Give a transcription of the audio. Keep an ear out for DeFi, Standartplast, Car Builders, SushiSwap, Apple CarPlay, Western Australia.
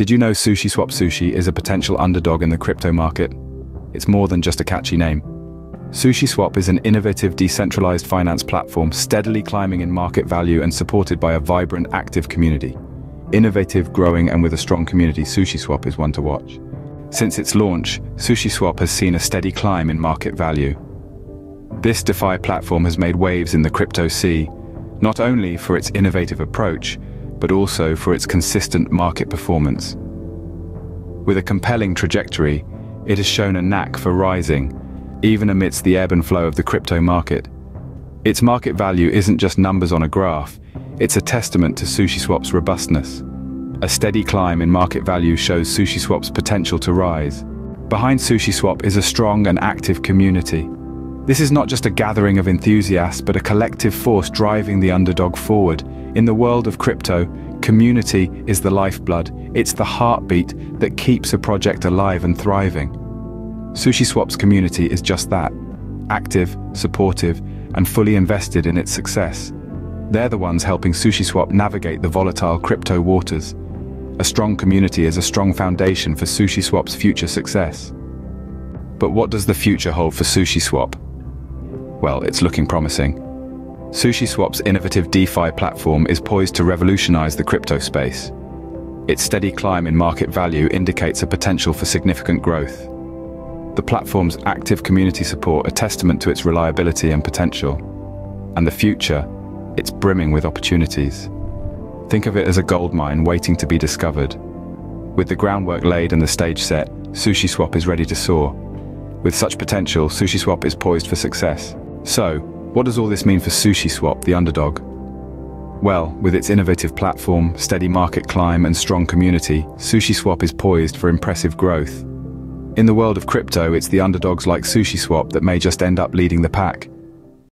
Did you know SushiSwap Sushi is a potential underdog in the crypto market? It's more than just a catchy name. SushiSwap is an innovative decentralized finance platform steadily climbing in market value and supported by a vibrant, active community. Innovative, growing, and with a strong community, SushiSwap is one to watch. Since its launch, SushiSwap has seen a steady climb in market value. This DeFi platform has made waves in the crypto sea, not only for its innovative approach, but also for its consistent market performance. With a compelling trajectory, it has shown a knack for rising, even amidst the ebb and flow of the crypto market. Its market value isn't just numbers on a graph, it's a testament to SushiSwap's robustness. A steady climb in market value shows SushiSwap's potential to rise. Behind SushiSwap is a strong and active community. This is not just a gathering of enthusiasts, but a collective force driving the underdog forward. In the world of crypto, community is the lifeblood. It's the heartbeat that keeps a project alive and thriving. SushiSwap's community is just that: active, supportive, and fully invested in its success. They're the ones helping SushiSwap navigate the volatile crypto waters. A strong community is a strong foundation for SushiSwap's future success. But what does the future hold for SushiSwap? Well, it's looking promising. SushiSwap's innovative DeFi platform is poised to revolutionize the crypto space. Its steady climb in market value indicates a potential for significant growth. The platform's active community support a testament to its reliability and potential. And the future, it's brimming with opportunities. Think of it as a goldmine waiting to be discovered. With the groundwork laid and the stage set, SushiSwap is ready to soar. With such potential, SushiSwap is poised for success. So, what does all this mean for SushiSwap, the underdog? Well, with its innovative platform, steady market climb, and strong community, SushiSwap is poised for impressive growth. In the world of crypto, it's the underdogs like SushiSwap that may just end up leading the pack.